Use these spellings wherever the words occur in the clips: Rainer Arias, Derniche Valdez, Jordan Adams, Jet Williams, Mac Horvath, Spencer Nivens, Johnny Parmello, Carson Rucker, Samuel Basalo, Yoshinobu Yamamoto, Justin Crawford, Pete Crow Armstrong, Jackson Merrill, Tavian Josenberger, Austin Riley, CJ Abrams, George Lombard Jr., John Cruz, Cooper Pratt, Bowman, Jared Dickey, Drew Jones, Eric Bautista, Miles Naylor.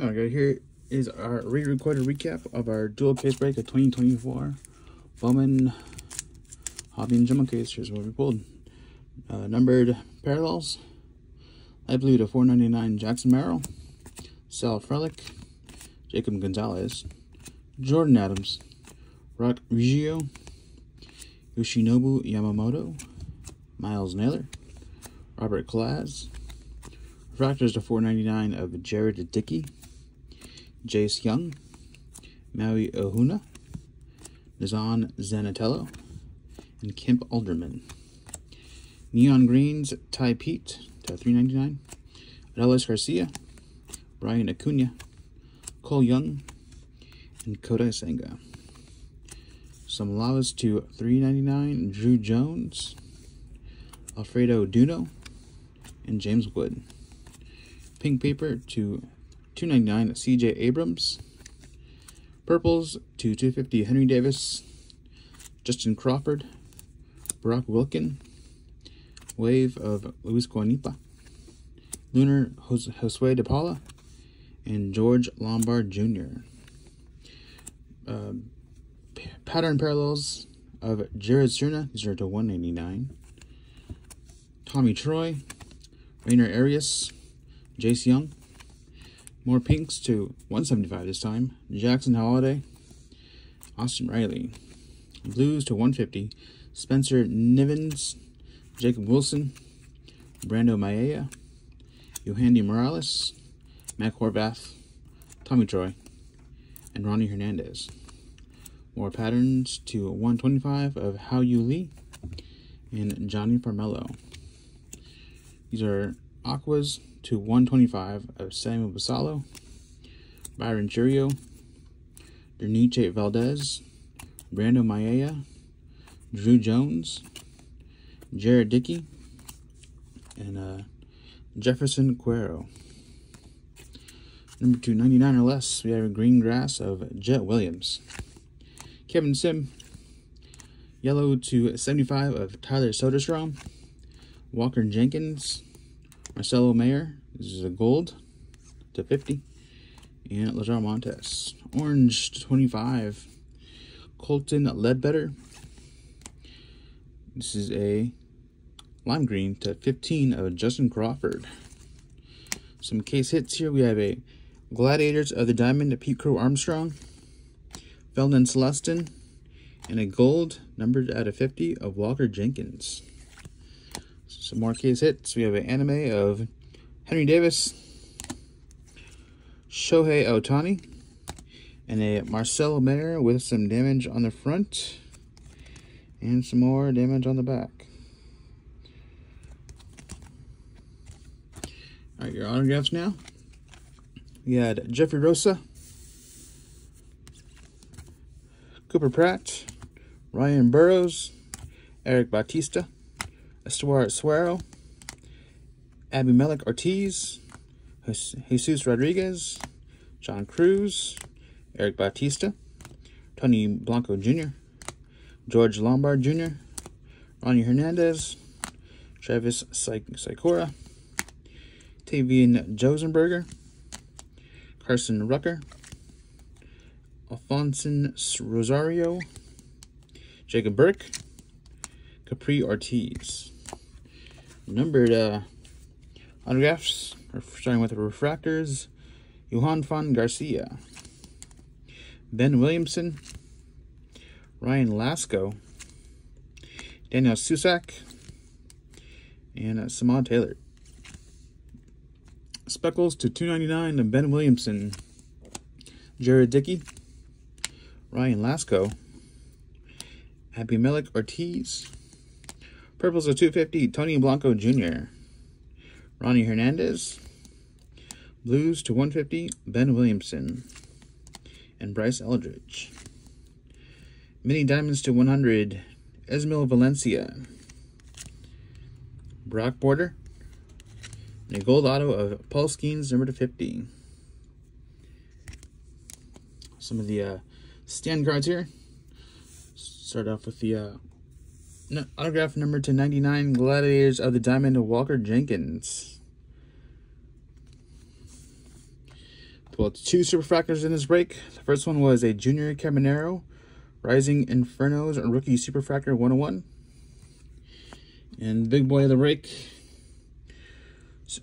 All right, here is our re-recorded recap of our dual case break of 2024 Bowman, Hobby, and Gemma case. Here's what we pulled. Numbered parallels, light blue to 499 Jackson Merrill, Sal Frelick, Jacob Gonzalez, Jordan Adams, Rock Riggio, Yoshinobu Yamamoto, Miles Naylor, Robert Klaas, refractors to 499 of Jared Dickey, Jace Young, Maui Ohuna, Nizan Zanatello, and Kemp Alderman. Neon greens, Ty Pete to 399, Adalas Garcia, Brian Acuna, Cole Young, and Kodai Senga. Some Lawas to 399, Drew Jones, Alfredo Duno, and James Wood. Pink paper to 299, CJ Abrams. Purples to 250, Henry Davis, Justin Crawford, Barack Wilkin, Wave of Luis Guanipa, Lunar Josue de Paula, and George Lombard Jr. Pattern parallels of Jared Cerna, these are to 199. Tommy Troy, Rainer Arias, Jace Young. More pinks to 175 this time. Jackson Holiday, Austin Riley. Blues to 150. Spencer Nivens, Jacob Wilson, Brando Maya, Yohandi Morales, Mac Horvath, Tommy Troy, and Ronnie Hernandez. More patterns to 125 of How You Lee and Johnny Parmello. These are aquas to 125 of Samuel Basalo, Byron Churio, Derniche Valdez, Brando Maya, Drew Jones, Jared Dickey, and Jefferson Cuero. Number 299 or less, we have a green grass of Jet Williams. Kevin Sim, yellow to 75 of Tyler Soderstrom, Walker Jenkins, Marcelo Mayer, this is a gold to 50, and Lazar Montes. Orange to 25, Colton Ledbetter, this is a lime green to 15 of Justin Crawford. Some case hits here, we have a Gladiators of the Diamond to Pete Crow Armstrong, Felden Celestin, and a gold numbered out of 50 of Walker Jenkins. Some more case hits. We have an anime of Henry Davis, Shohei Ohtani, and a Marcelo Mayer with some damage on the front and some more damage on the back. All right, your autographs now. We had Jeffrey Rosa, Cooper Pratt, Ryan Burroughs, Eric Bautista, Estuardo Suero, Abimelech Ortiz, Jesus Rodriguez, John Cruz, Eric Bautista, Tony Blanco Jr., George Lombard Jr., Ronnie Hernandez, Travis Sikora, Tavian Josenberger, Carson Rucker, Alfonso Rosario, Jacob Burke, Capri Ortiz. Numbered autographs, starting with the refractors, Johan Fan Garcia, Ben Williamson, Ryan Lasco, Daniel Susak, and Samad Taylor. Speckles to 299 of Ben Williamson, Jared Dickey, Ryan Lasco, Abimelech Ortiz. Purples of 250, Tony Blanco Jr., Ronnie Hernandez. Blues to 150, Ben Williamson, and Bryce Eldridge. Mini diamonds to 100, Esmil Valencia, Brock Border, and a gold auto of Paul Skeens, number to 50. Some of the stand cards here. Start off with the autograph number to 99, Gladiators of the Diamond to Walker Jenkins. Well, it's two super fractors in this break. The first one was a Junior Caminero, Rising Infernos, a rookie super fractor 101. And big boy of the break,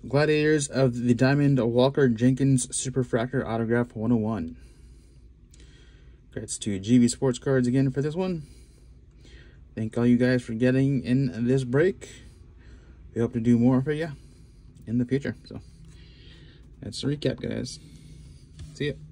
Gladiators of the Diamond, Walker Jenkins super fractor autograph 101. Congrats to GB Sports Cards again for this one. Thank all you guys for getting in this break. We hope to do more for you in the future. So that's the recap, guys. See ya.